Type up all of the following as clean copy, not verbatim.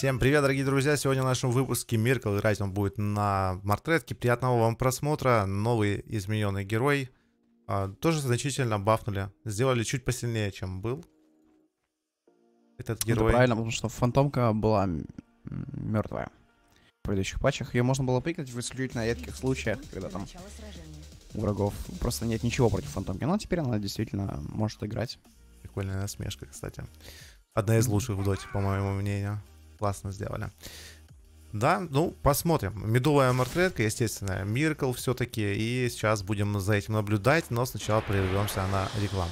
Всем привет, дорогие друзья! Сегодня в нашем выпуске Миркл, играть он будет на Мартретке. Приятного вам просмотра. Новый измененный герой. Тоже значительно бафнули. Сделали чуть посильнее, чем был этот герой. Это правильно, потому что Фантомка была мертвая в предыдущих патчах. Ее можно было пикнуть в исключительно редких случаях, когда там у врагов просто нет ничего против Фантомки. Но теперь она действительно может играть. Прикольная насмешка, кстати. Одна из лучших в доте, по моему мнению. Классно сделали. Да, ну, посмотрим. Медовая Мартретка, естественно, Миркл все-таки. И сейчас будем за этим наблюдать, но сначала прервемся на рекламу.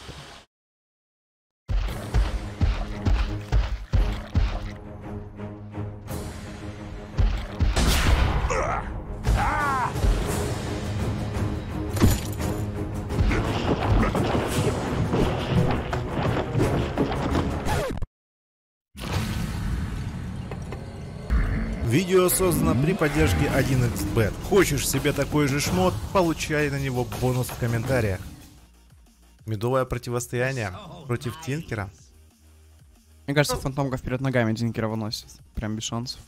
Видео создано при поддержке 1xbet. Хочешь себе такой же шмот? Получай на него бонус в комментариях. Медовое противостояние против Тинкера. Мне кажется, Фантомка вперед ногами Тинкера выносит. Прям без шансов.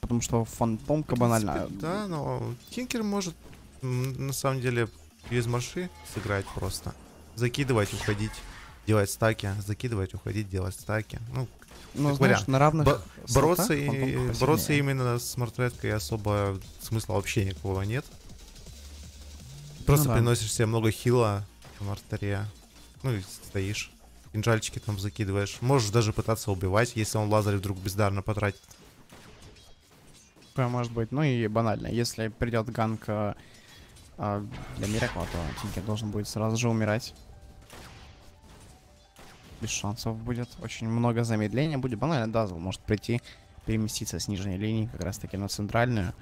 Потому что Фантомка банальная. Да, но Тинкер может на самом деле без марши сыграть просто. Закидывать, уходить, делать стаки. Закидывать, уходить, делать стаки. Ну, знаешь, на равных бороться именно с Мартреткой особо смысла вообще никакого нет. Просто ну, да, приносишь себе много хила в мартаре. Ну и стоишь. Кинжальчики там закидываешь. Можешь даже пытаться убивать, если он лазарь вдруг бездарно потратит. Может быть. Ну и банально. Если придет ганк для Miracle, то Тинкер должен будет сразу же умирать. Без шансов будет. Очень много замедления будет. Банально Дазл может прийти, переместиться с нижней линии как раз таки на центральную.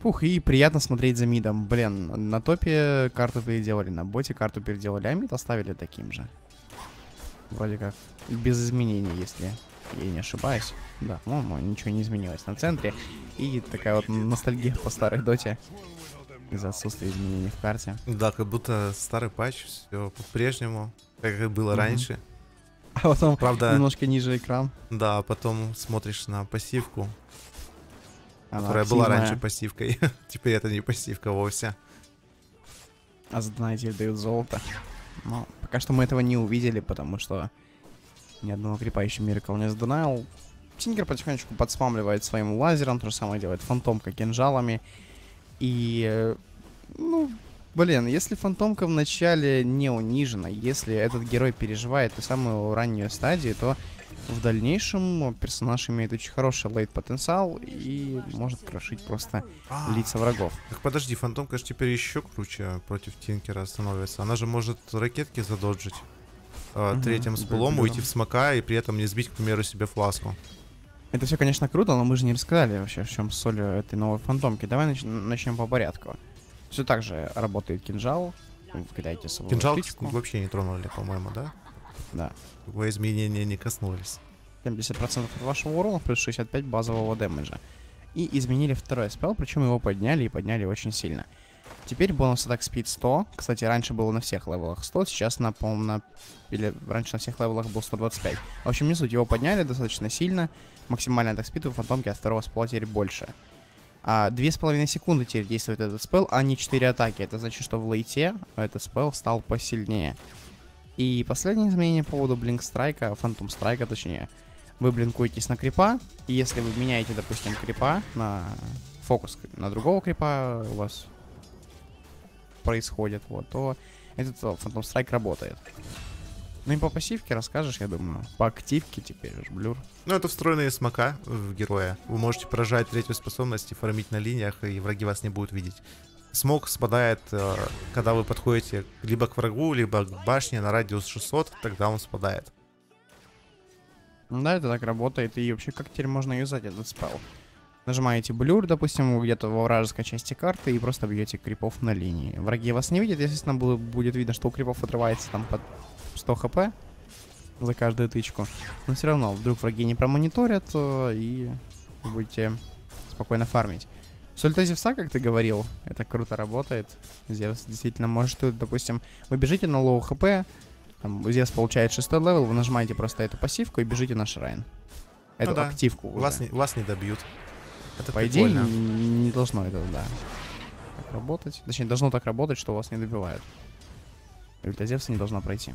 Пух, и приятно смотреть за мидом. Блин, на топе карту переделали, на боте карту переделали, а мид оставили таким же. Вроде как без изменений, если я не ошибаюсь. Да, по-моему, ничего не изменилось на центре. И такая вот ностальгия по старой доте. Из-за отсутствия изменений в карте. Да, как будто старый патч, все по-прежнему, как и было раньше. А потом, правда, немножко ниже экран. Да, потом смотришь на пассивку, она которая активная была раньше пассивкой. Теперь это не пассивка вовсе. А за донатиль дают золото. Но пока что мы этого не увидели, потому что ни одного крипа еще Miracle не сдонатил. Тинкер потихонечку подспамливает своим лазером, то же самое делает Фантомка кинжалами. И, ну, блин, если Фантомка вначале не унижена, если этот герой переживает ту самую раннюю стадию, то в дальнейшем персонаж имеет очень хороший лейт-потенциал и может крошить просто лица врагов. Так подожди, Фантомка же теперь еще круче против Тинкера становится. Она же может ракетки задоджить третьим с пулом, да, уйти в смока и при этом не сбить, к примеру, себе фласку. Это все, конечно, круто, но мы же не рассказали вообще, в чем соль этой новой Фантомки. Давай начнем по порядку. Все так же работает кинжал. Вкидайте свою кинжал вообще не тронули, по-моему, да? Да. Его изменения не коснулись. 70% от вашего урона плюс 65 базового дэмэджа. И изменили второй спелл, причем его подняли и подняли очень сильно. Теперь бонус атак спид 100. Кстати, раньше было на всех левелах 100, сейчас, напомню, или раньше на всех левелах был 125. В общем, не суть, его подняли достаточно сильно. Максимальный атак спид у Фантомки от второго спелла теперь больше. 2,5 секунды теперь действует этот спелл, а не 4 атаки. Это значит, что в лейте этот спелл стал посильнее. И последнее изменение по поводу Блинк Страйка, Phantom Strike, точнее. Вы блинкуетесь на крипа, и если вы меняете, допустим, крипа на фокус на другого крипа, у вас происходит, вот, то этот Phantom Strike работает. Ну и по пассивке расскажешь, я думаю. По активке теперь, блюр. Ну, это встроенные смока в героя. Вы можете прожать третью способность и фармить на линиях, и враги вас не будут видеть. Смок спадает, когда вы подходите либо к врагу, либо к башне на радиус 600, тогда он спадает. Да, это так работает. И вообще, как теперь можно юзать этот спелл? Нажимаете блюр, допустим, где-то во вражеской части карты и просто бьете крипов на линии. Враги вас не видят, естественно, будет видно, что у крипов отрывается там под 100 хп за каждую тычку. Но все равно, вдруг враги не промониторят, и вы будете спокойно фармить. Сольта Зевса, как ты говорил, это круто работает. Зевс действительно может, допустим, вы бежите на лоу хп, там Зевс получает 6 левел, вы нажимаете просто эту пассивку и бежите на шрайн. эту активку. Вас не добьют. Это по идее не должно это, да, так работать. Точнее, должно так работать, что вас не добивают. Ультазевса не должна пройти.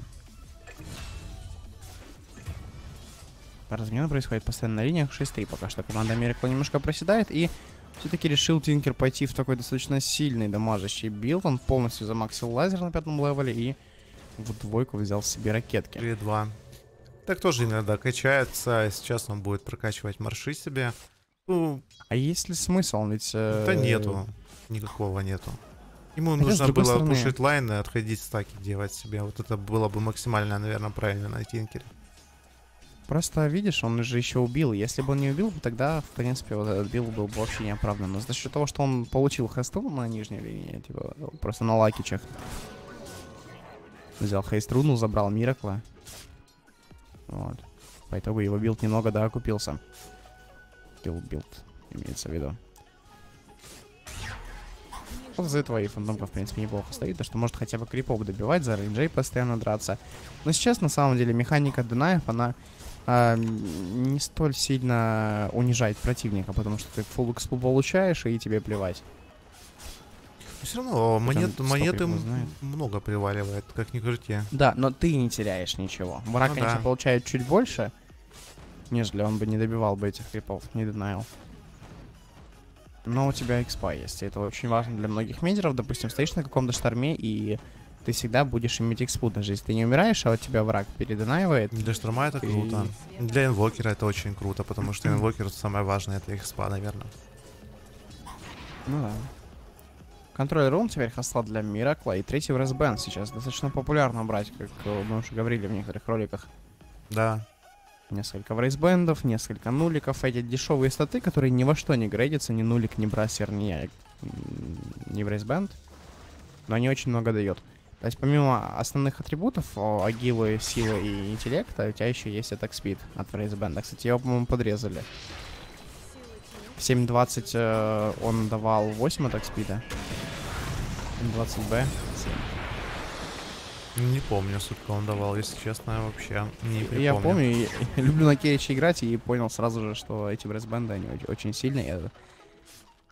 Размена происходит постоянно на линиях. 6-3 пока что. Команда Miracle немножко проседает. И все-таки решил Тинкер пойти в такой достаточно сильный дамажащий билд. Он полностью замаксил лазер на 5-м левеле и в двойку взял себе ракетки. 3-2. Так тоже иногда качается. Сейчас он будет прокачивать марши себе. Ну, а есть ли смысл? Он ведь... Да нету. Никакого нету. Ему нужно было пушить лайны, отходить стаки, делать себе. Вот это было бы максимально, наверное, правильно на Тинкере. Просто, видишь, он же еще убил. Если бы он не убил, тогда, в принципе, вот этот билд был бы вообще неоправдан. Но за счет того, что он получил хесту на нижней линии, типа, просто на лакичах. Взял хейструну, забрал Миракла. Вот. По итогу его билд немного, да, окупился. Билд, имеется в виду. Вот из-за этого и Фантомка, в принципе, неплохо стоит, то что может хотя бы крипов добивать, за рейнджей постоянно драться. Но сейчас, на самом деле, механика денаев, она не столь сильно унижает противника, потому что ты фулл экспу получаешь, и тебе плевать. Все равно монеты много приваливает, как ни крути. Да, но ты не теряешь ничего. Враг, ну, конечно, да, получает чуть больше, нежели он бы не добивал бы этих крипов, не денаил. Но у тебя экспа есть, и это очень важно для многих мидеров. Допустим, стоишь на каком-то шторме, и ты всегда будешь иметь экспу, даже если ты не умираешь, а у тебя враг переденаивает. Для шторма это круто. Для инвокера это очень круто, потому что инвокер самое важное, это экспа, наверное. Ну да. Контроль-рум теперь хостла для Миракла, и третий в Resband сейчас достаточно популярно брать, как мы уже говорили в некоторых роликах. Да. Несколько врейсбендов, несколько нуликов. Эти дешевые статы, которые ни во что не грейдятся. Ни нулик, ни брасер, ни врейсбенд. Но они очень много дают. То есть помимо основных атрибутов, агилы, силы и интеллекта, у тебя еще есть атак спид от врейсбенда. Кстати, его, по-моему, подрезали. В 7.20 он давал 8 атак спида. 7.20b. Не помню, сколько он давал, если честно, вообще не припомню. Я помню, я люблю на Кериче играть и понял сразу же, что эти брейсбенды, они очень сильные.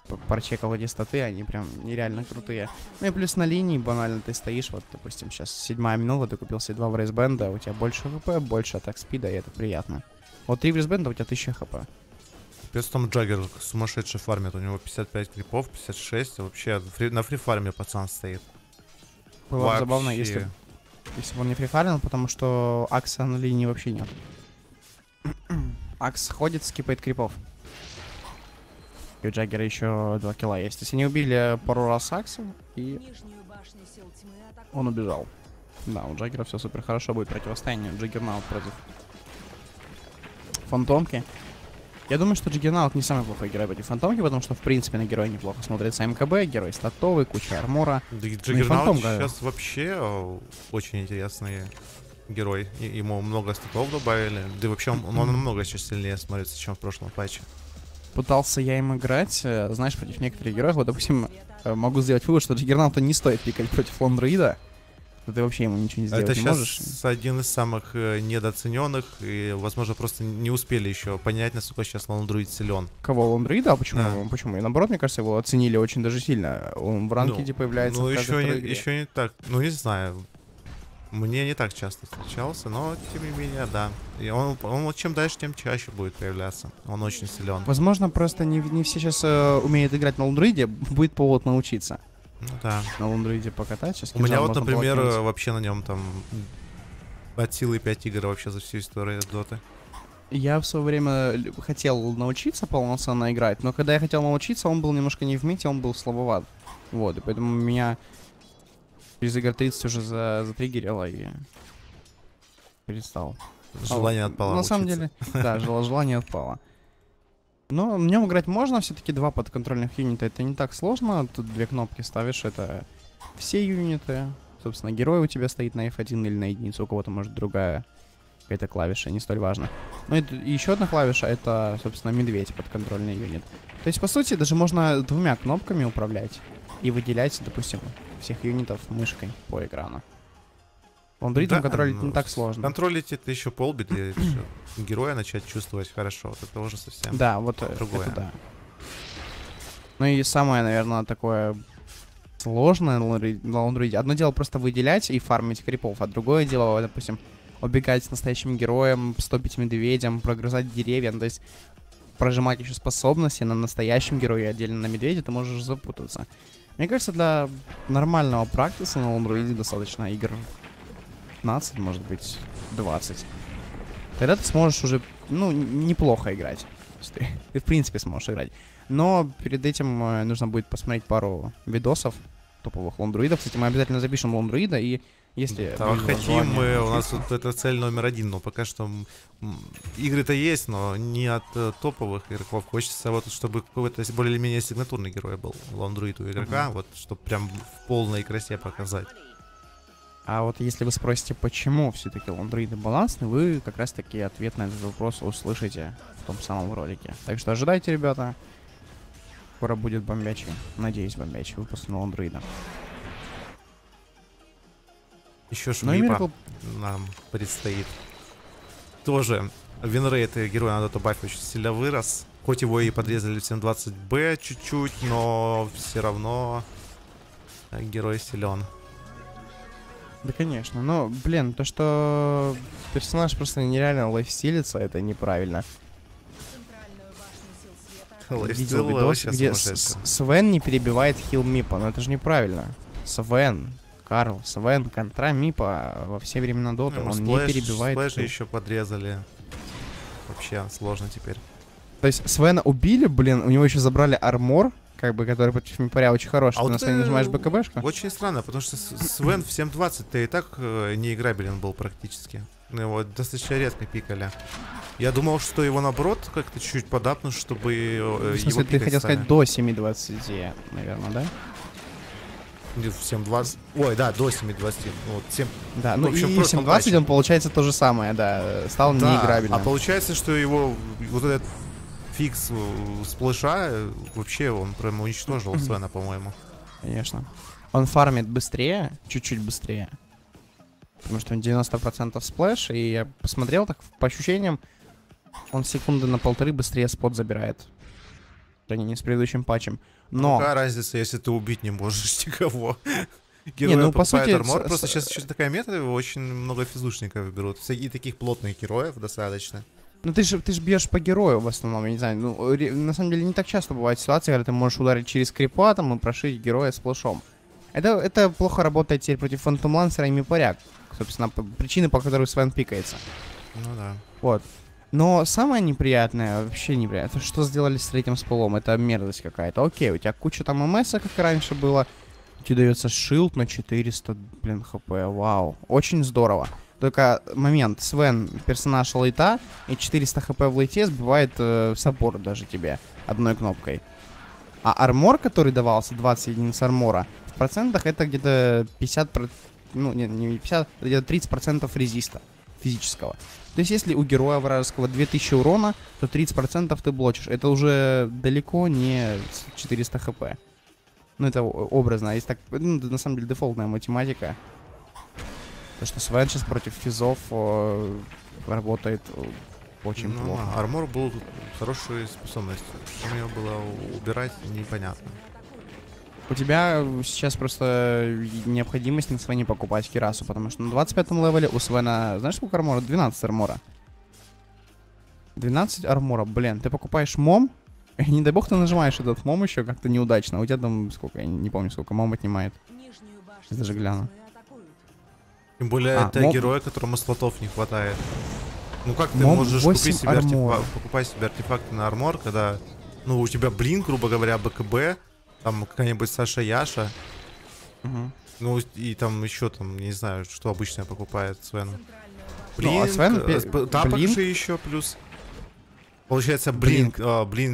Я прочекал эти статы, они прям нереально крутые. Ну и плюс на линии банально ты стоишь, вот, допустим, сейчас 7-я минута, ты купил себе 2 брейсбенда, у тебя больше хп, больше атак спида, и это приятно. Вот 3 брейсбенда, у тебя 1000 хп. Плюс там Джаггер сумасшедший фармит, у него 55 крипов, 56, вообще на фрифарме пацан стоит. Было бы забавно, если бы он не фрифарил, потому что Акса на линии вообще нет. Акс ходит, скипает крипов. И у Джаггера еще 2 килла есть. То есть они убили пару раз Акса, и он убежал. Да, у Джаггера все супер хорошо будет противостояние. Джаггернаут против Фантомки. Я думаю, что Джаггернаут не самый плохой герой против Фантомки, потому что, в принципе, на героя неплохо смотрится МКБ, герой статовый, куча армора. Да и Джаггернаут сейчас вообще очень интересный герой. Ему много статов добавили. Да и вообще он намного сейчас сильнее смотрится, чем в прошлом патче. Пытался я им играть, знаешь, против некоторых героев. Вот, допустим, могу сделать вывод, что Джаггернауту не стоит пикать против Лон Друида. Ты вообще ему ничего не сделать не можешь. Это сейчас один из самых недооцененных. И, возможно, просто не успели еще понять, насколько сейчас Лон Друид силен. Кого? Лон Друида? Почему? Да. Почему? И наоборот, мне кажется, его оценили очень даже сильно. Он в ранкеде появляется. Ну, еще не так. Ну, не знаю. Мне не так часто встречался, но, тем не менее, да. И он чем дальше, тем чаще будет появляться. Он очень силен. Возможно, просто не все сейчас умеют играть на Лон Друиде. Будет повод научиться. Ну да. На Лон Друиде покатать сейчас. У меня вот, например, вообще на нем там от силы 5 игр вообще за всю историю Доты. Я в свое время хотел научиться полноценно играть, но когда я хотел научиться, он был немножко не в мите, он был слабоват. Вот, и поэтому меня через игр 30 уже затриггерило и перестал. Желание отпало. На самом деле, да, желание отпало. Но в нем играть можно, все-таки 2 подконтрольных юнита, это не так сложно. Тут 2 кнопки ставишь, это все юниты. Собственно, герой у тебя стоит на F1 или на единицу, у кого-то может другая какая-то клавиша, не столь важно. Ну и еще одна клавиша, это, собственно, медведь, подконтрольный юнит. То есть, по сути, даже можно 2 кнопками управлять и выделять, допустим, всех юнитов мышкой по экрану. Лон Друидом да, контролить ну, не так сложно. Контролить это еще полбеды. Героя начать чувствовать хорошо. Вот это уже совсем да, вот другое. Да. Ну и самое, наверное, такое сложное на Лон Друиде. Одно дело просто выделять и фармить крипов, а другое дело, допустим, убегать с настоящим героем, стопить медведем, прогрызать деревья. Ну, то есть прожимать еще способности на настоящем герое, отдельно на медведе, ты можешь запутаться. Мне кажется, для нормального практиса на Лон Друиде достаточно игр 15, может быть, 20. Тогда ты сможешь уже, ну, неплохо играть. То есть ты в принципе сможешь играть. Но перед этим нужно будет посмотреть пару видосов топовых лондруидов. Кстати, мы обязательно запишем лондруида, и если... Да, хотим мы, у нас вот это цель номер один, но пока что игры-то есть, но не от топовых игроков. Хочется вот, чтобы какой-то более-менее сигнатурный герой был лондруид у игрока, вот, чтобы прям в полной красе показать. А вот если вы спросите, почему все-таки Лон Друиды балансны, вы как раз-таки ответ на этот вопрос услышите в том самом ролике. Так что ожидайте, ребята. Скоро будет бомбячий, надеюсь, бомбячий выпуск на Лон Друида. Еще шумипа нам предстоит. Тоже винрейт героя на Dota 2 очень сильно вырос. Хоть его и подрезали в 720B чуть-чуть, но все равно герой силен. Да, конечно, но, блин, то, что персонаж просто нереально лайфстилится, это неправильно. Видел видос, где Свен не перебивает хил Мипа, но это же неправильно. Свен, Карл, Свен, контра Мипа во все времена Доты, он не перебивает. Сплэши еще подрезали. Вообще сложно теперь. То есть Свена убили, блин, у него еще забрали армор, как бы, который против Мипаря очень хороший. А ты вот на Свене нажимаешь БКБшку? Очень странно, потому что Свен в 7.20-то и так неиграбелен был практически. Его достаточно редко пикали. Я думал, что его наоборот как-то чуть подапнут, чтобы в смысле, его ты хотел сказать до 7.20, наверное, да? В 7.20... Ой, да, до 7.20. Вот, 7... Да, ну, в общем, и 7.20 он, получается, то же самое, да. Стал да, неиграбельным. А получается, что его вот этот... фикс сплэша, вообще он прямо уничтожил Свена, по-моему. Конечно. Он фармит быстрее, чуть-чуть быстрее. Потому что он 90% сплэш, и я посмотрел так, по ощущениям, он секунды на полторы быстрее спот забирает. Да не с предыдущим патчем. Но... Какая разница, если ты убить не можешь никого? Герои не, ну, по сути, армор. Просто сейчас еще такая мета, очень много физушников берут. И таких плотных героев достаточно. Ну ты же бьешь по герою в основном, я не знаю, ну, на самом деле не так часто бывает ситуация, когда ты можешь ударить через крипа там и прошить героя с плашом. Это плохо работает теперь против Фантом Лансера и Мипаря, собственно, причины, по которой Свен пикается. Ну да. Вот. Но самое неприятное, вообще неприятное, что сделали с третьим сполом, это мерзость какая-то. Окей, у тебя куча там МСа, как и раньше было, тебе дается шилд на 400, блин, хп, вау, очень здорово. Только момент, Свен, персонаж лейта, и 400 хп в лейте сбивает саппорт даже тебе одной кнопкой. А армор, который давался, 20 единиц армора, в процентах это где-то 50%, ну, не 50, где-то 30% резиста физического. То есть если у героя вражеского 2000 урона, то 30% ты блочишь. Это уже далеко не 400 хп. Ну, это образно, если так, ну, на самом деле дефолтная математика. Потому что Свен сейчас против физов работает очень плохо. Армор был хорошей способностью. Что ее было убирать, непонятно. У тебя сейчас просто необходимость на Свене покупать кирасу, потому что на 25-м левеле у Свена, знаешь сколько армора? 12 армора. 12 армора, блин. Ты покупаешь мом, и не дай бог ты нажимаешь этот мом еще как-то неудачно. У тебя там сколько, я не помню сколько, мом отнимает. Я даже гляну. Тем более это герой, которому слотов не хватает. Ну как ты можешь купить себе покупать себе артефакты на армор, когда ну у тебя блин, грубо говоря, БКБ, там какая-нибудь Саша Яша. Ну и там еще там, не знаю, что обычно покупает Свен. Блин, тапок же еще плюс. Получается блин,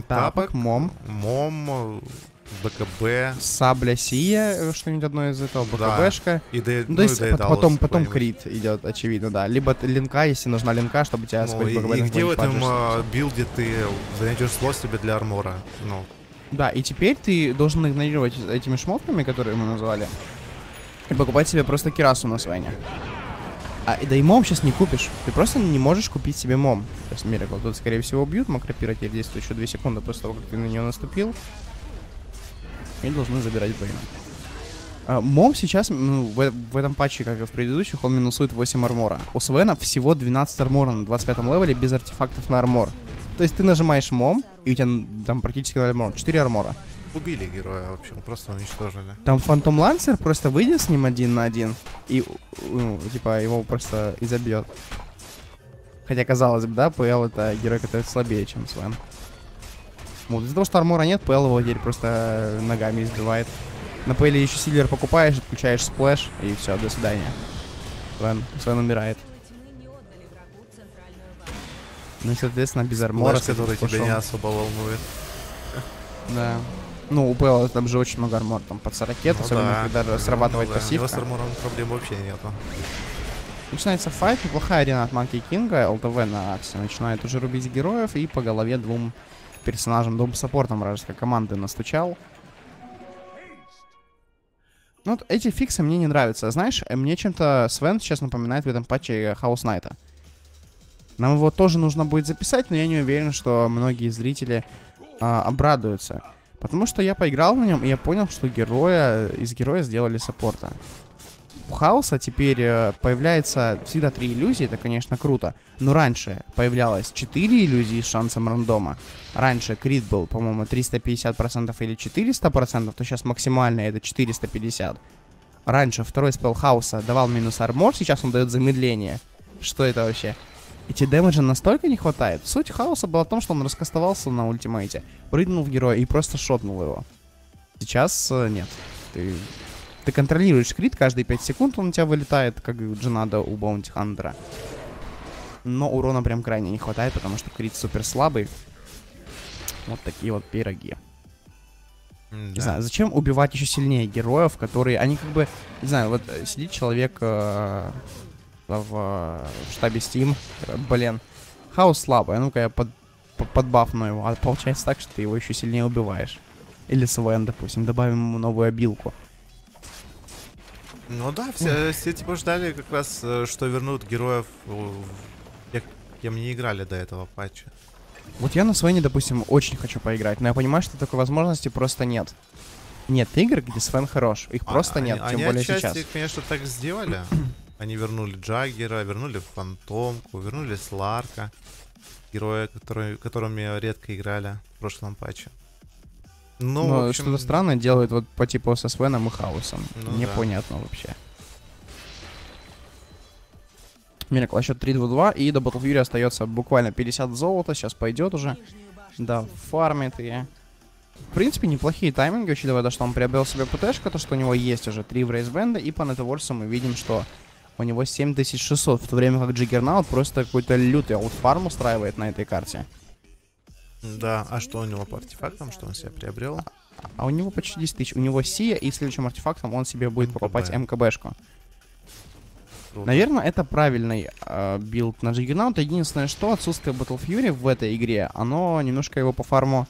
тапок, мом. БКБ. Сабля Сия, что-нибудь одно из этого, БКБшка. Да. Ну, потом крит идет, очевидно, да. Либо линка, если нужна линка, чтобы тебя спать БКБ. И где в этом билде ты найдешь слот себе для армора? Ну. Да, и теперь ты должен игнорировать этими шмотками, которые мы назвали, и покупать себе просто кирасу на Свене. Да и мом сейчас не купишь. Ты просто не можешь купить себе мом. Сейчас Miracle тут, скорее всего, убьют. Макропира теперь действует еще 2 секунды после того, как ты на нее наступил. И должны забирать Бейна. Мом сейчас, ну, в этом патче, как и в предыдущих, он минусует 8 армора. У Свена всего 12 армора на 25-м левеле без артефактов на армор. То есть ты нажимаешь мом, и у тебя там практически 0 армора. 4 армора. Убили героя, в общем, просто уничтожили. Там Фантом Лансер просто выйдет с ним 1 на 1 и, ну, типа, его просто и забьет. Хотя, казалось бы, да, ПЛ это герой, который слабее, чем Свен. Вот, из-за того, что армора нет, ПЛ его теперь просто ногами избивает. На ПЛ еще силер покупаешь, отключаешь сплэш, и все, до свидания. Свен умирает. Ну и, соответственно, без армора... Сплэш, который тебя не особо волнует. Да. Ну, у ПЛ там же очень много армор, там под 40, ну, особенно да, когда срабатывает пассивка. У него с армором проблем вообще нету. Начинается файт, неплохая арена от Манки Кинга, ЛТВ на Аксе начинает уже рубить героев и по голове двум персонажам, двум саппортам вражеской команды настучал. Ну, вот эти фиксы мне не нравятся. Знаешь, мне чем-то Свен сейчас напоминает в этом патче Хаос Найта. Нам его тоже нужно будет записать, но я не уверен, что многие зрители... обрадуются. Потому что я поиграл на нем, и я понял, что из героя сделали саппорта. У Хаоса теперь появляется всегда 3 иллюзии, это, конечно, круто. Но раньше появлялось 4 иллюзии с шансом рандома. Раньше крит был, по-моему, 350% или 400%, то сейчас максимально это 450. Раньше второй спел Хаоса давал минус армор, сейчас он дает замедление. Что это вообще? Эти дэмэджа настолько не хватает. Суть Хаоса была в том, что он раскастовался на ультимейте, прыгнул в героя и просто шотнул его. Сейчас нет. Ты контролируешь крит, каждые 5 секунд он у тебя вылетает, как Джанада у Баунти Хантера. Но урона прям крайне не хватает, потому что крит супер слабый. Вот такие вот пироги. Не знаю, зачем убивать еще сильнее героев, которые... Они как бы... Не знаю, вот сидит человек... в штабе Steam. Блин, Хаос слабый, а ну-ка я подбафну его. А получается так, что ты его еще сильнее убиваешь. Или Свен, допустим, добавим ему новую обилку. Ну да, все типа ждали как раз, что вернут героев, кем не играли до этого патча. Вот я на Свене, допустим, очень хочу поиграть, но я понимаю, что такой возможности просто нет. Нет игр, где Свен хорош, их просто нет, тем более сейчас. Они отчасти, конечно, так сделали. Они вернули Джаггера, вернули Фантомку, вернули Соларка, героя, которыми редко играли в прошлом патче. Но общем... что-то странное делают вот по типу со Свеном и Хаосом. Ну, непонятно вообще. Miracle счет 3-2-2, и до Battle Fury остается буквально 50 золота, сейчас пойдет уже. Да, фармит и... В принципе, неплохие тайминги, учитывая то, что он приобрел себе ПТшку, то, что у него есть уже 3 в рейсбенда, и по нетворсу мы видим, что... У него 7600, в то время как Джаггернаут просто какой-то лютый аутфарм устраивает на этой карте. Да, а что у него по артефактам, что он себе приобрел? А у него почти 10 тысяч. У него Сия, и следующим артефактом он себе будет покупать МКБшку. Наверное, это правильный билд на Джаггернаута. Единственное, что отсутствие Battle Fury в этой игре, оно немножко его по фарму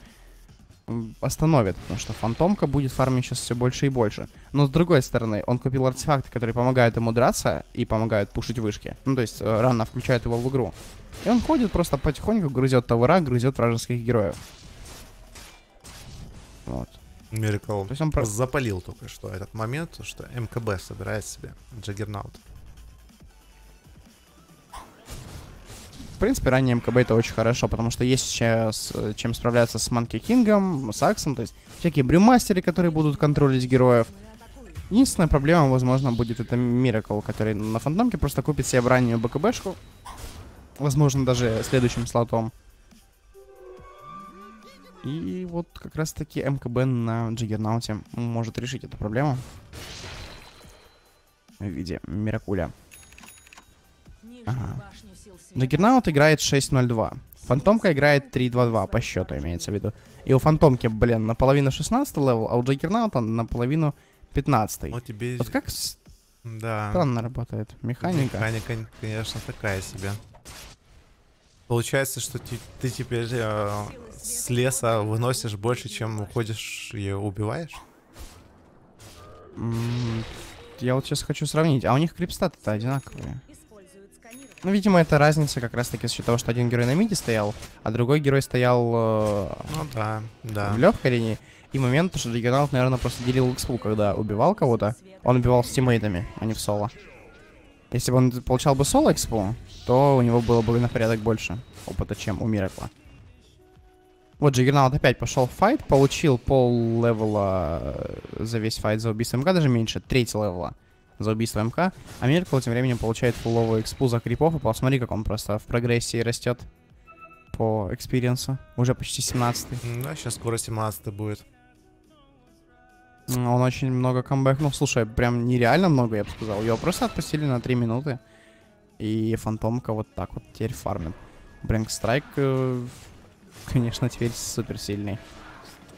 остановит, потому что Фантомка будет фармить сейчас все больше и больше. Но с другой стороны, он купил артефакты, которые помогают ему драться и помогают пушить вышки. Ну, то есть рано включают его в игру. И он ходит просто потихоньку, грызет товара, грызет вражеских героев. Вот. Miracle. То есть он просто запалил только что этот момент, что МКБ собирает себе Джаггернаут. В принципе, ранее МКБ это очень хорошо, потому что есть сейчас чем справляться с Манки Кингом, с Аксом, то есть всякие брюмастеры, которые будут контролить героев. Единственная проблема, возможно, будет это Miracle, который на Фантомке просто купит себе раннюю БКБшку, возможно, даже следующим слотом. И вот как раз-таки МКБ на Джаггернауте может решить эту проблему в виде Miracle. Ага. Джаггернаут играет 6-0-2. Фантомка играет 3-2-2 по счету, имеется в виду. И у Фантомки, блин, наполовину 16 левел, а у Джаггернаута наполовину 15. Вот тебе... вот как да. Странно работает механика. Механика, конечно, такая себе. Получается, что ты теперь с леса выносишь больше, чем уходишь и убиваешь? Я вот сейчас хочу сравнить. А у них крипстаты-то одинаковые. Ну, видимо, это разница как раз-таки из-за того, что один герой на миде стоял, а другой герой стоял в легкой линии. И момент, что Джаггернаут, наверное, просто делил экспу, когда убивал кого-то. Он убивал с тиммейтами, а не в соло. Если бы он получал бы соло экспу, то у него было бы на порядок больше опыта, чем у Миракла. Вот Джаггернаут опять пошел в файт, получил пол левела за весь файт за убийство МК, даже меньше, треть левела за убийство МК. А Миркл тем временем получает фуловую экспу за крипов, и посмотри, как он просто в прогрессии растет по экспириенсу. Уже почти 17-й. Да, сейчас скоро 17-й будет. Он очень много камбэкнул. Слушай, прям нереально много, я бы сказал. Его просто отпустили на 3 минуты. И Фантомка вот так вот теперь фармит. Блинк Страйк, конечно, теперь супер сильный.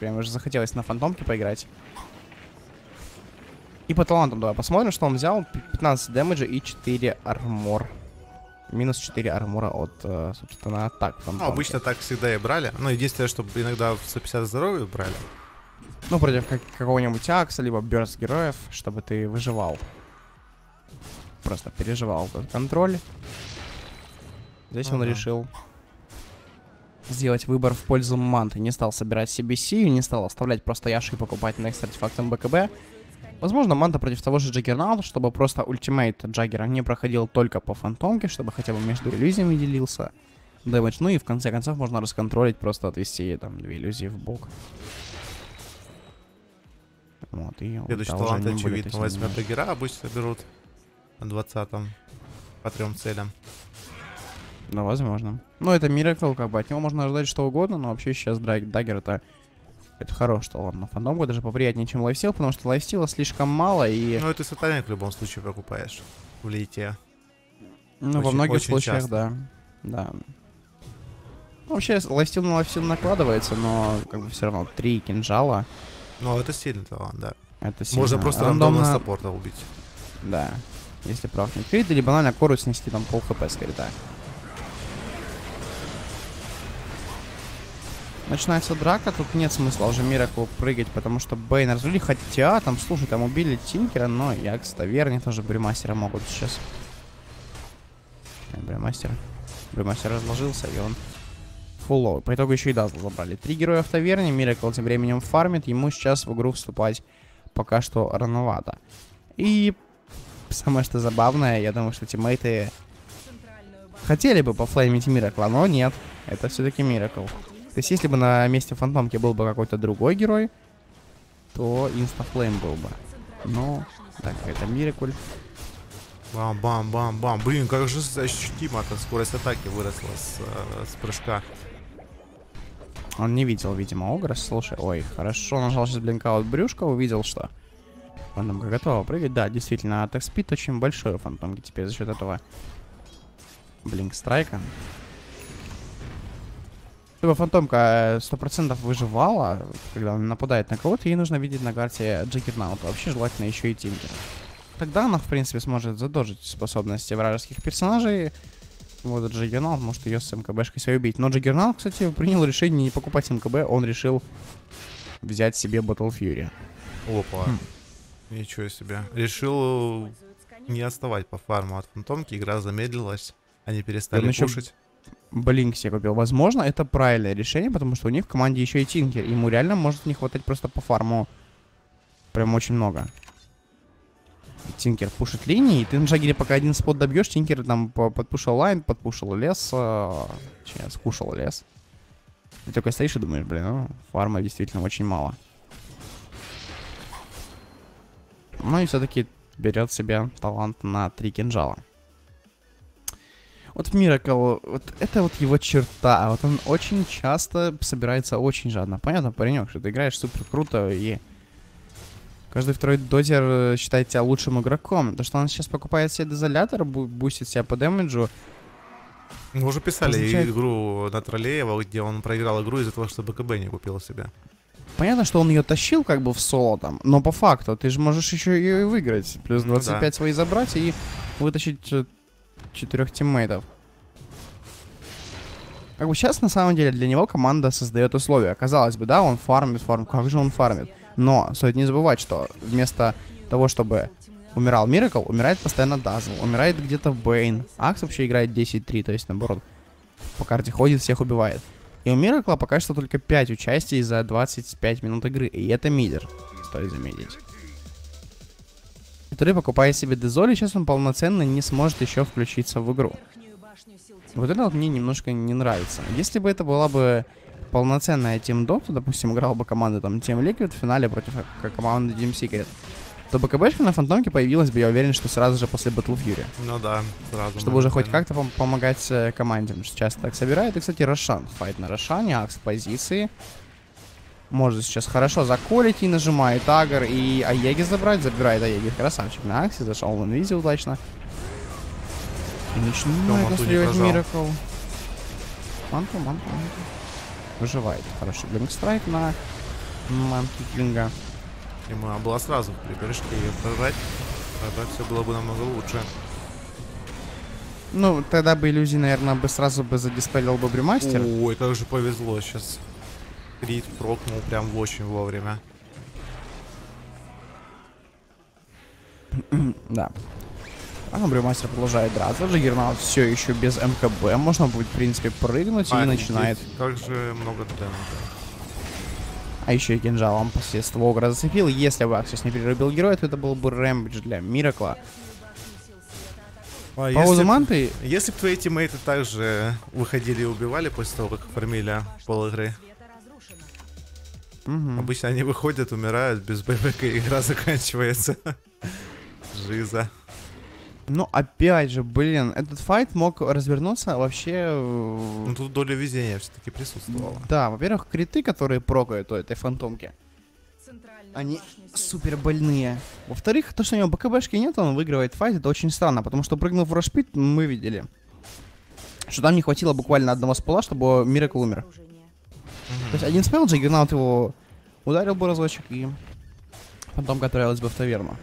Прям уже захотелось на Фантомке поиграть. И по талантам, давай посмотрим, что он взял. 15 дэмэджа и 4 армор. Минус 4 армора от, собственно, атак. Ну, обычно так всегда и брали. Ну, единственное, что иногда в 150 здоровья брали. Ну, против какого-нибудь Акса, либо бёрст героев, чтобы ты выживал. Просто переживал этот контроль. Здесь он решил сделать выбор в пользу манты. Не стал собирать CBC, не стал оставлять просто яши и покупать next артефактом БКБ. Возможно, манта против того же Джаггернаута, чтобы просто ультимейт Джаггера не проходил только по Фантомке, чтобы хотя бы между иллюзиями делился дэмэдж. Ну и в конце концов можно расконтролить, просто отвести там 2 иллюзии в бок. Вот, и следующий талант очевидно возьмет Джаггера, обычно берут на 20-м по 3 целям. Да, возможно. Ну, это Miracle, как бы, от него можно ожидать что угодно, но вообще сейчас Джаггер это хорош, что он на Фантомку даже поприятнее, чем лайфстил, потому что лайфстила слишком мало и... Ну, это Сатаник в любом случае покупаешь в лейте. Ну, очень, во многих случаях, часто. Да. Ну, вообще, лайфстил на лайфстил накладывается, но как бы все равно 3 кинжала. Ну, это сильный талант, да. Это сильно. Можно просто рандомно саппорта убить. Да. Если правнуть крит, или банально кору снести там пол хп с крита. Начинается драка, тут нет смысла уже Miracle прыгать, потому что Бейн развели, хотя там, слушай, там убили Тинкера, но и Акс, Таверни тоже Брюмастера могут сейчас. Брюмастер разложился, и он фулловый. По итогу еще и Дазл забрали. 3 героя в Таверне, Miracle тем временем фармит, ему сейчас в игру вступать пока что рановато. И самое что забавное, я думаю, что тиммейты хотели бы пофлеймить Miracle, но нет, это все-таки Miracle. То есть, если бы на месте Фантомки был бы какой-то другой герой, то инстафлейм был бы. Но, так, это Miracle. Бам-бам-бам-бам. Блин, как же ощутимо эта скорость атаки выросла с прыжка. Он не видел, видимо, Огра. Слушай, ой, хорошо, нажал сейчас блинкаут брюшка, увидел, что Фантомка готова прыгать. Да, действительно, атак спид очень большой у Фантомки теперь за счет этого блинк страйка. Чтобы Фантомка 100% выживала, когда она нападает на кого-то, ей нужно видеть на карте Джаггернаута. Вообще желательно еще и Тинкера. Тогда она, в принципе, сможет задолжить способности вражеских персонажей. Вот Джаггернаут может ее с МКБшкой своей убить. Но Джаггернаут, кстати, принял решение не покупать МКБ, он решил взять себе Battle Fury. Опа. Ничего себе. Решил не отставать по фарму от Фантомки, игра замедлилась, они перестали пушить. Блинк себе купил. Возможно, это правильное решение, потому что у них в команде еще и Тинкер. Ему реально может не хватать просто по фарму. Прям очень много. Тинкер пушит линии, и ты на Джаггере пока один спот добьешь, Тинкер там подпушил лайн, подпушил лес. Точнее, скушал лес. Ты только стоишь и думаешь, блин, ну, фарма действительно очень мало. Ну и все-таки берет себе талант на 3 кинжала. Вот Miracle, вот это вот его черта, вот он очень часто собирается очень жадно. Понятно, паренек, что ты играешь супер круто, и каждый второй дозер считает тебя лучшим игроком. То, что он сейчас покупает себе дезолятор, бустит себя по дэмэджу. Мы уже писали игру на Троллеева, где он проиграл игру из-за того, что БКБ не купил себе. Понятно, что он ее тащил как бы в соло там, но по факту ты же можешь еще ее и выиграть. Плюс 25 свои забрать и вытащить 4 тиммейтов. Как бы сейчас на самом деле для него команда создает условия. Казалось бы, да, он фармит, как же он фармит. Но стоит не забывать, что вместо того, чтобы Умирал Miracle, умирает постоянно Дазл, умирает где-то Бейн. Акс вообще играет 10-3, то есть наоборот. По карте ходит, всех убивает. И у Miracle пока что только 5 участий за 25 минут игры. И это мидер, стоит заметить. Который покупает себе Дезоли, сейчас он полноценно не сможет еще включиться в игру. Вот это вот мне немножко не нравится. Если бы это была бы полноценная Team Dota, допустим, играла бы команда там Team Liquid в финале против команды Team Secret, то БКБшка на Фантомке появилась бы, я уверен, что сразу же после Battle Fury. Ну да, сразу. Чтобы уже хоть как-то помогать команде, потому что сейчас так собирают. И, кстати, Рошан. Файт на Рошане, Акс в позиции. Можно сейчас хорошо заколить и нажимает Агр, и Aegis забрать. Забирает Aegis, красавчик. На Аксе зашел в инвизе удачно. И начинает сливать Miracle. Манку. Выживает. Хороший Блинк Страйк на Манки Кинга. Ему надо было сразу при прыжке ее прожать. Тогда все было бы намного лучше. Ну, тогда бы иллюзий, наверное, бы сразу бы задиспелил бы Брюмастер. Ой, как же повезло сейчас. Крит прокнул прям очень вовремя. Да. А Брюмастер продолжает драться. Джаггернаут все еще без МКБ. Можно будет, в принципе, прыгнуть и начинает. Как же много дэмэджа. А еще и кинжалом посредством огра зацепил. Если бы Аксис не перерубил героя, то это был бы рэмпидж для Miracle. А если манты... Если бы твои тиммейты также выходили и убивали после того, как фармили пол игры. Угу. Обычно они выходят, умирают, без бэйбэка игра заканчивается. Жиза. Ну, опять же, блин, этот файт мог развернуться вообще... Ну, тут доля везения все-таки присутствовала. Да, во-первых, криты, которые прокают у этой фантомки, они супер больные. Во-вторых, то, что у него БКБшки нет, он выигрывает файт, это очень странно, потому что прыгнув в рашпит, мы видели, что там не хватило буквально одного спала, чтобы Miracle умер. То есть один спел, Джаггернаут его ударил бы разочек, и фантомка отправилась бы в таверну.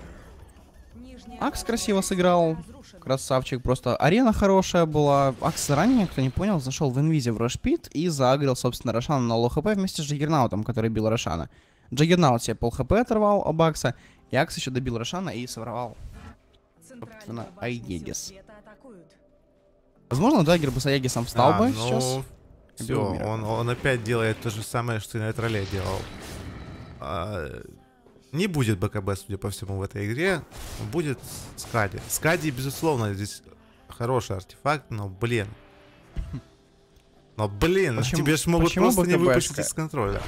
Акс красиво сыграл, красавчик, просто арена хорошая была. Акс ранее, кто не понял, зашел в инвизе в рашпит и заагрил, собственно, Рошана на лоу хп вместе с Джаггернаутом, который бил Рошана. Джаггернаут себе пол хп оторвал об Акса, и Акс еще добил Рошана и соврал, собственно, Aegis. Возможно, Джаггер бы с Aegis'ом встал бы сейчас. Все, он опять делает то же самое, что и на тролле делал. Не будет БКБ, судя по всему, в этой игре. Будет Скади. Скади, безусловно, здесь хороший артефакт, но, блин. Но, блин, почему, тебе же могут просто БКБшка? Не выпустить из контроля.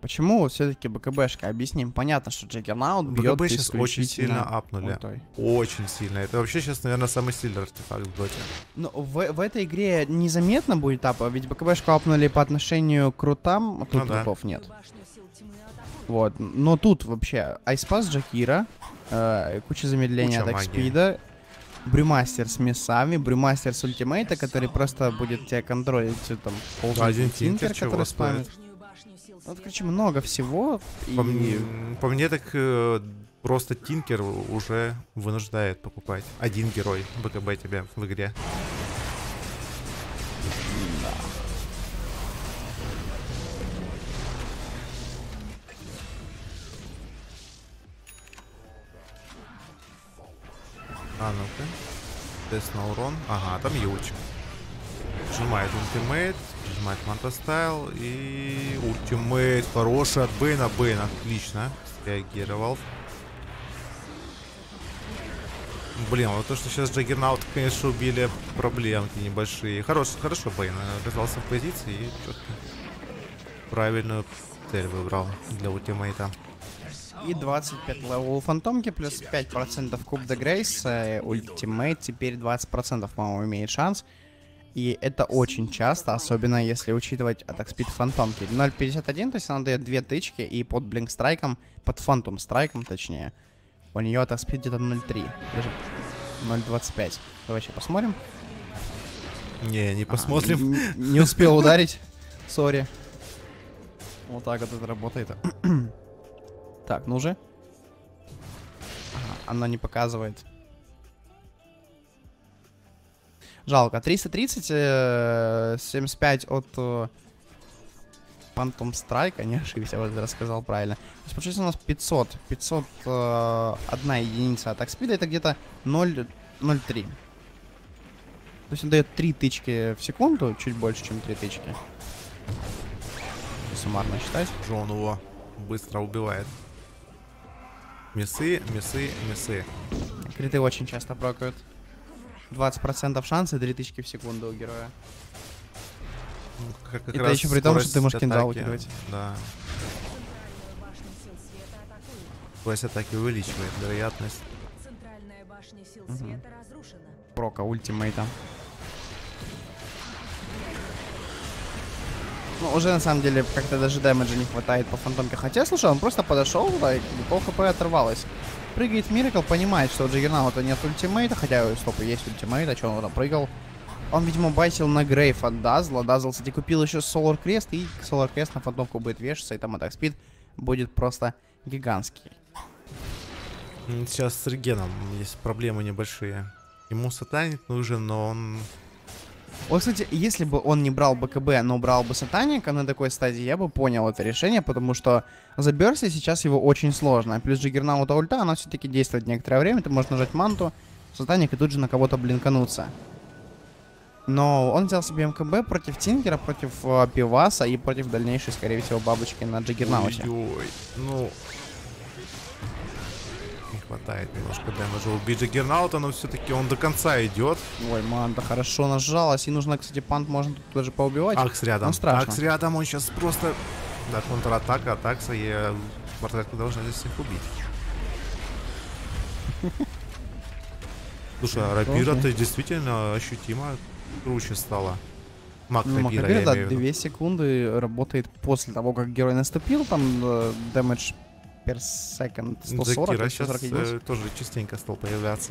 Почему все-таки БКБшка? Объясним. Понятно, что Джаггернаут бьет БКБ сейчас очень сильно апнули. Крутой. Очень сильно. Это вообще сейчас, наверное, самый сильный артефакт в доте. Но в этой игре незаметно будет апа, ведь БКБшку апнули по отношению к рутам, а тут рутов нет. Вот, но тут вообще айспас Джакира, куча замедления от экспида, Брюмастер с миссами, Брюмастер с ультимейта, который просто будет тебя контролить, там, ползает Тинкер, который спамит. Вот, короче, много всего. По мне так просто Тинкер уже вынуждает покупать один герой БКБ тебя в игре. А, ну-ка. Тест на урон. Ага, там Юльчик. Сжимает ультимейт, сжимает Мантастайл и ультимейт хороший от Бэйна. Бэйн отлично среагировал. Блин, вот то, что сейчас Джаггернаут, конечно, убили, проблемки небольшие. Хорошо Бэйн оказался в позиции и четко правильную цель выбрал для ультимейта. И 25 левел у фантомки, плюс 5% куб до Грейса, ультимейт теперь 20%, по-моему, имеет шанс. И это очень часто, особенно если учитывать атак спид фантомки. 0.51, то есть она дает 2 тычки, и под блинк страйком, под Phantom Strike'ом точнее, у нее атак спид где-то 0.3, даже 0.25. Давай сейчас посмотрим. Не посмотрим. Не успел ударить, сори. Вот так вот это работает. Так, ну же. Она не показывает. Жалко. 330, 75 от Phantom Strike, они ошиблись, я вот рассказал правильно. Получается у нас 501 единица атак спида, это где-то 0,03. То есть он дает 3 тычки в секунду, чуть больше, чем 3 тычки. Суммарно считать. Джон его быстро убивает. Мисы, мисы, мисы. Криты очень часто прокают. 20% шанса, 3 тычки в секунду у героя. Ну, как это еще при том, что ты можешь кинжал выкидывать. Да. Скорость атаки увеличивает вероятность. Центральная башня сил света разрушена. Прока ультимейта. Ну, уже на самом деле как-то даже дэмэджа не хватает по фантомке. Хотя, слушай, он просто подошел, да, и пол хп оторвалось. Прыгает Miracle, понимает, что у Джаггернаута нет ультимейта, хотя у стопа есть ультимейт, а что он там прыгал? Он, видимо, байтил на грейв от Дазла. Дазл, кстати, купил еще Солар Крест, и Солар Крест на фантомку будет вешаться, и там атак спид будет просто гигантский. Сейчас с регеном есть проблемы небольшие. Ему сатаник нужен, но он... Вот, кстати, если бы он не брал БКБ, но брал бы сатаника на такой стадии, я бы понял это решение, потому что за Берси сейчас его очень сложно. Плюс Джаггернаута ульта, она все-таки действует некоторое время. Ты можешь нажать манту, сатаник, и тут же на кого-то блинкануться. Но он взял себе МКБ против Тинкера, против Пиваса и против дальнейшей, скорее всего, бабочки на Джаггернауте. Ой, ну... Не хватает немножко дэмэджа убить Джаггернаута, но все-таки он до конца идет. Ой, манта хорошо нажалась. И нужно, кстати, пант можно тут даже поубивать. Акс рядом. Акс рядом, он сейчас просто... Да, контратака, атакса, и Мартретка должна здесь всех убить. Слушай, а Рапира-то действительно ощутимо круче стало. Мак Рапира, да, 2 секунды работает после того, как герой наступил. Там damage per second 140. Джаггера сейчас тоже частенько стал появляться.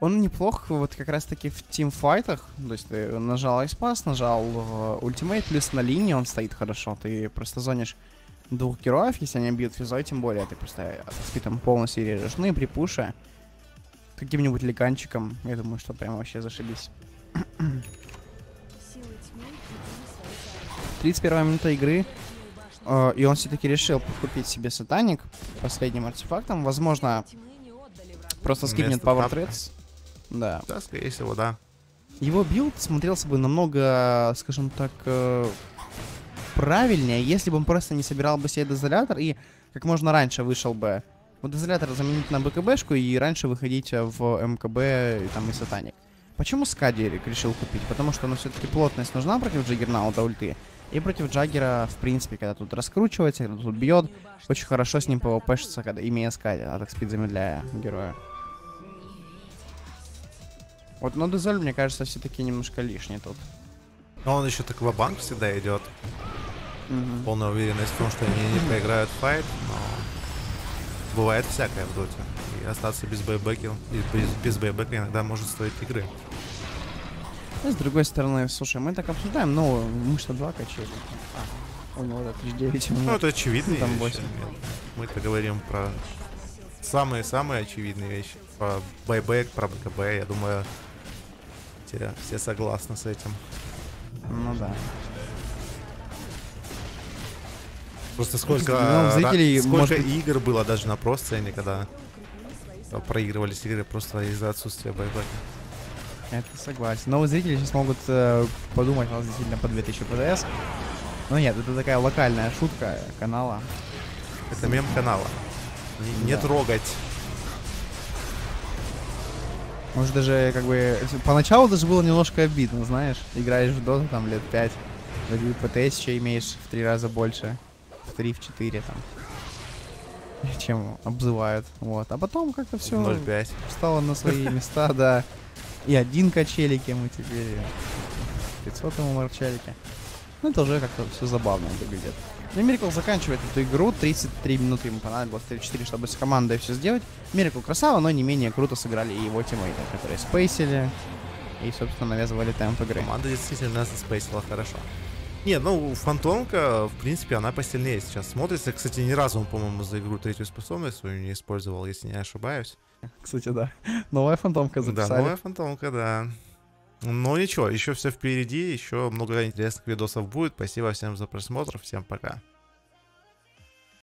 Он неплох вот как раз таки в тимфайтах. То есть ты нажал айспас, нажал ультимейт, плюс на линии он стоит хорошо. Ты просто зонишь двух героев, если они бьют физой, тем более ты просто там полностью режешь. Ну и при пуше каким-нибудь ликанчиком, я думаю, что прям вообще зашибись. 31 минута игры, и он все-таки решил купить себе сатаник последним артефактом. Возможно, просто скипнет Power Threads. Да. Да, скорее всего, да. Его билд смотрелся бы намного, скажем так, правильнее, если бы он просто не собирал бы себе дезолятор и как можно раньше вышел бы. Вот дезолятор заменить на БКБшку и раньше выходить в МКБ и там и сатаник. Почему Скади решил купить? Потому что, ну, все-таки плотность нужна против Джаггернаута ульты. И против Джаггера, в принципе, когда тут раскручивается, когда тут бьет, очень хорошо с ним пвпшится, когда имея Скади, а так спид замедляя героя. Вот, но дезоль, мне кажется, все-таки немножко лишний тут. Но он еще так ва-банк всегда идет. Полная уверенность в том, что они не проиграют файт, но бывает всякое в доте. Остаться без бэйбэка, иногда может стоить игры. И с другой стороны, слушай, мы так обсуждаем, но мы что, 2 качели? У него так 9. Ну, это очевидные вещи. Мы-то говорим про самые-самые очевидные вещи. Про бэйбэк, про БКБ, я думаю, все согласны с этим. Ну да. Просто сколько игр было даже на просцене, когда... проигрывались игры просто из-за отсутствия байбека. Это согласен. Но зрители сейчас могут подумать, у нас действительно по 2000 ПДС. Но нет, это такая локальная шутка канала. Это мем канала. Не трогать. Может даже как бы... Поначалу даже было немножко обидно, знаешь. Играешь в доту там лет 5. ПТС еще имеешь в 3 раза больше. В 3-4 там. Чем обзывают, вот. А потом как-то все встало на свои места, да. И 1 качелики мы теперь, 500 ему марчалики. Ну это уже как-то все забавно выглядит. Но Miracle заканчивает эту игру, 33 минуты ему понадобилось, 34, чтобы с командой все сделать. Miracle красава, но не менее круто сыграли и его тиммейты, которые спейсили и, собственно, навязывали темп игры. Команда действительно спейсила хорошо. Не, ну, фантомка, в принципе, она посильнее сейчас смотрится. Кстати, ни разу он, по-моему, за игру 3-ю способность свою не использовал, если не ошибаюсь. Кстати, да. Новая фантомка записали. Да, новая фантомка, да. Ну ничего, еще все впереди, еще много интересных видосов будет. Спасибо всем за просмотр, всем пока.